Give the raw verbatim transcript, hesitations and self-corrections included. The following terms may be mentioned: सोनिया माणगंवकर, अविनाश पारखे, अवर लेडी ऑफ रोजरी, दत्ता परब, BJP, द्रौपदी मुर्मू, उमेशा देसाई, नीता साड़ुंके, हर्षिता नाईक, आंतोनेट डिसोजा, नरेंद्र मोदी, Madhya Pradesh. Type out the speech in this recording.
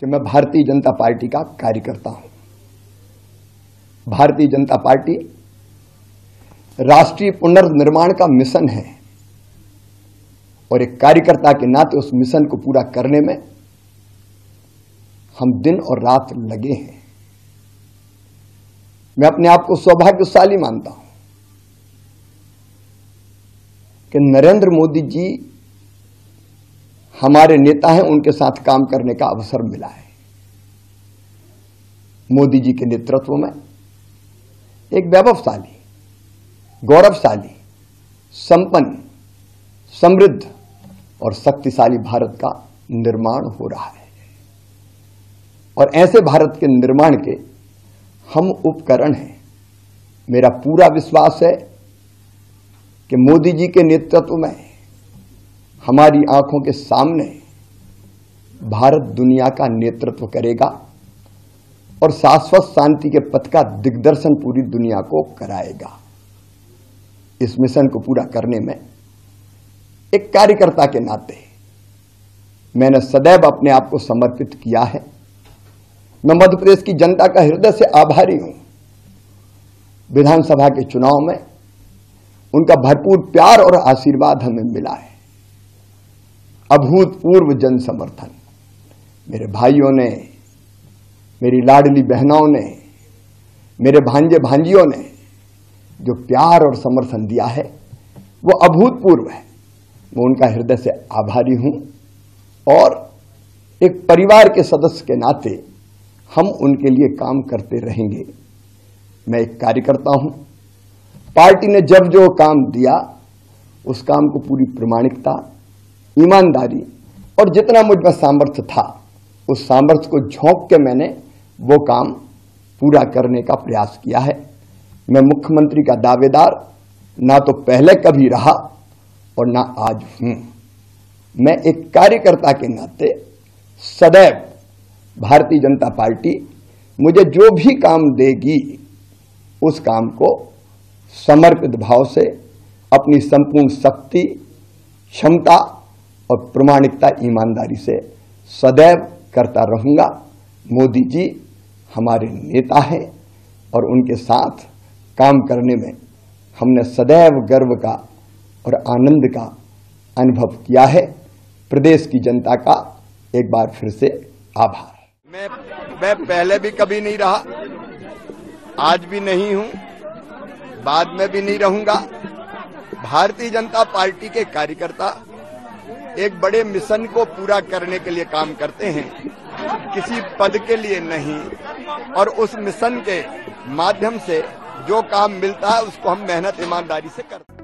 कि मैं भारतीय जनता पार्टी का कार्यकर्ता हूं। भारतीय जनता पार्टी राष्ट्रीय पुनर्निर्माण का मिशन है और एक कार्यकर्ता के नाते उस मिशन को पूरा करने में हम दिन और रात लगे हैं। मैं अपने आप को सौभाग्यशाली मानता हूं कि नरेंद्र मोदी जी हमारे नेता हैं, उनके साथ काम करने का अवसर मिला है। मोदी जी के नेतृत्व में एक वैभवशाली, गौरवशाली, संपन्न, समृद्ध और शक्तिशाली भारत का निर्माण हो रहा है और ऐसे भारत के निर्माण के हम उपकरण हैं। मेरा पूरा विश्वास है कि मोदी जी के नेतृत्व में हमारी आंखों के सामने भारत दुनिया का नेतृत्व करेगा और शाश्वत शांति के पथ का दिग्दर्शन पूरी दुनिया को कराएगा। इस मिशन को पूरा करने में एक कार्यकर्ता के नाते मैंने सदैव अपने आप को समर्पित किया है। मैं मध्य प्रदेश की जनता का हृदय से आभारी हूं। विधानसभा के चुनाव में उनका भरपूर प्यार और आशीर्वाद हमें मिला है, अभूतपूर्व जन समर्थन। मेरे भाइयों ने, मेरी लाडली बहनों ने, मेरे भांजे भांजियों ने जो प्यार और समर्थन दिया है वो अभूतपूर्व है। मैं उनका हृदय से आभारी हूं और एक परिवार के सदस्य के नाते हम उनके लिए काम करते रहेंगे। मैं एक कार्यकर्ता हूं। पार्टी ने जब जो काम दिया उस काम को पूरी प्रामाणिकता, ईमानदारी और जितना मुझ में सामर्थ्य था उस सामर्थ्य को झोंक के मैंने वो काम पूरा करने का प्रयास किया है। मैं मुख्यमंत्री का दावेदार ना तो पहले कभी रहा और ना आज हूं। मैं एक कार्यकर्ता के नाते सदैव भारतीय जनता पार्टी मुझे जो भी काम देगी उस काम को समर्पित भाव से अपनी संपूर्ण शक्ति, क्षमता और प्रामाणिकता, ईमानदारी से सदैव करता रहूंगा। मोदी जी हमारे नेता हैं और उनके साथ काम करने में हमने सदैव गर्व का और आनंद का अनुभव किया है। प्रदेश की जनता का एक बार फिर से आभार। मैं मैं पहले भी कभी नहीं रहा, आज भी नहीं हूं, बाद में भी नहीं रहूंगा। भारतीय जनता पार्टी के कार्यकर्ता एक बड़े मिशन को पूरा करने के लिए काम करते हैं, किसी पद के लिए नहीं। और उस मिशन के माध्यम से जो काम मिलता है उसको हम मेहनत, ईमानदारी से करते हैं।